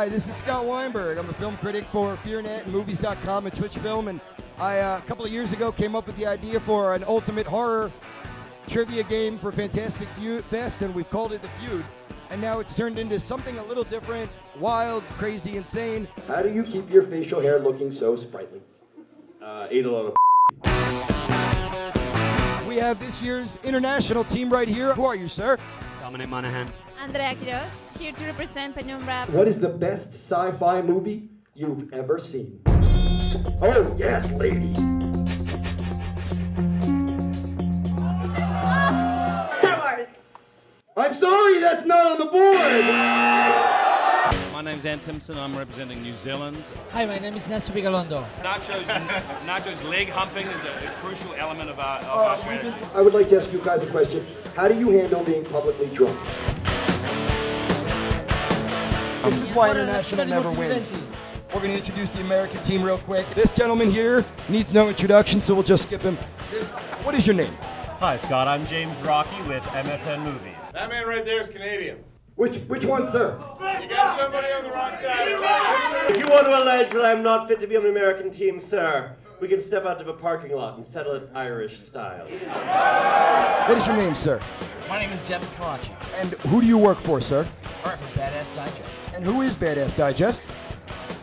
Hi, this is Scott Weinberg. I'm a film critic for Fearnet and Movies.com and Twitch Film, and I, a couple of years ago, came up with the idea for an ultimate horror trivia game for Fantastic Fest, and we've called it The Feud. And now it's turned into something a little different, wild, crazy, insane. How do you keep your facial hair looking so sprightly? Ate a lot of We have this year's international team right here. Who are you, sir? Dominic Monaghan. Andrea Quiroz, here to represent Peñón Rap. What is the best sci-fi movie you've ever seen? Oh, yes, lady. Star Wars. I'm sorry, that's not on the board. My name's Antimson, I'm representing New Zealand. Hi, my name is Nacho Bigalondo. Nacho's leg humping is a crucial element of our strategy. I would like to ask you guys a question. How do you handle being publicly drunk? This is why international never wins. We're going to introduce the American team real quick. This gentleman here needs no introduction, so we'll just skip him. What is your name? Hi, Scott. I'm James Rocky with MSN Movies. That man right there is Canadian. Which one, sir? You got somebody on the wrong side. If you want to allege that I'm not fit to be on the American team, sir, we can step out to the parking lot and settle it Irish style. What is your name, sir? My name is Jeff Franchi. And who do you work for, sir? I work for Badass Digest. And who is Badass Digest?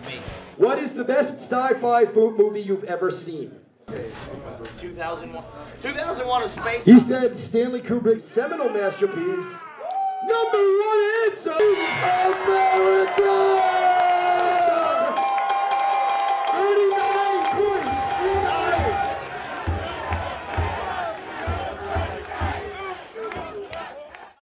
Me. What is the best sci-fi movie you've ever seen? 2001. 2001 A Space. He said Stanley Kubrick's seminal masterpiece. Number one answer. America.